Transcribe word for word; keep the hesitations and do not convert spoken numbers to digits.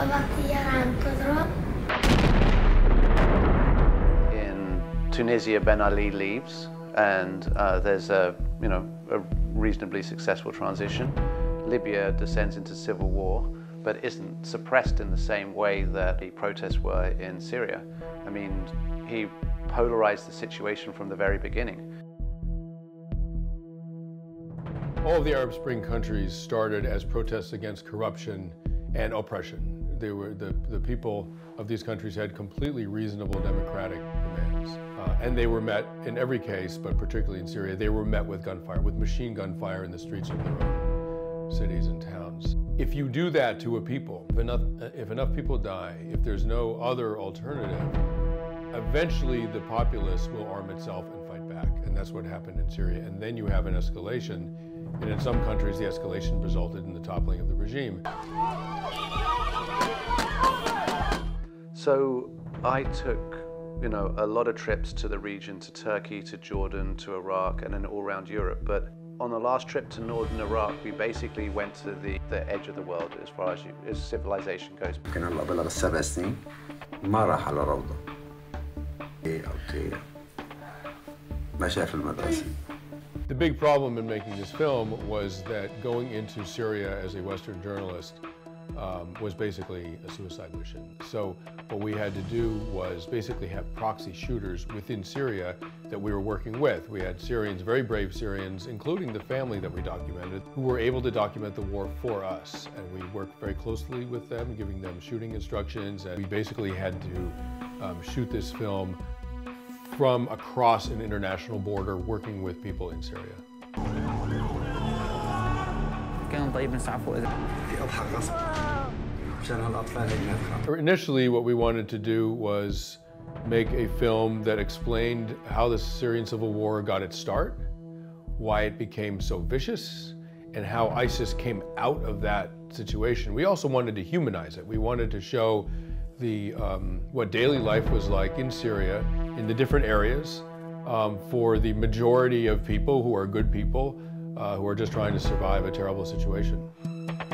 In Tunisia, Ben Ali leaves, and uh, there's a, you know, a reasonably successful transition. Libya descends into civil war, but isn't suppressed in the same way that the protests were in Syria. I mean, he polarized the situation from the very beginning. All of the Arab Spring countries started as protests against corruption and oppression. They were, the, the people of these countries had completely reasonable democratic demands. Uh, and they were met, in every case, but particularly in Syria, they were met with gunfire, with machine gun fire in the streets of their own cities and towns. If you do that to a people, if enough, if enough people die, if there's no other alternative, eventually the populace will arm itself and fight back. And that's what happened in Syria. And then you have an escalation. And in some countries, the escalation resulted in the toppling of the regime. So I took, you know, a lot of trips to the region, to Turkey, to Jordan, to Iraq, and then all around Europe. But on the last trip to northern Iraq, we basically went to the, the edge of the world as far as, you, as civilization goes. The big problem in making this film was that going into Syria as a Western journalist um, was basically a suicide mission. So what we had to do was basically have proxy shooters within Syria that we were working with. We had Syrians, very brave Syrians, including the family that we documented, who were able to document the war for us. And we worked very closely with them, giving them shooting instructions. And we basically had to um, shoot this film from across an international border, working with people in Syria. Initially, what we wanted to do was make a film that explained how the Syrian civil war got its start, why it became so vicious, and how ISIS came out of that situation. We also wanted to humanize it. We wanted to show the, um, what daily life was like in Syria, in the different areas, um, for the majority of people who are good people, uh, who are just trying to survive a terrible situation.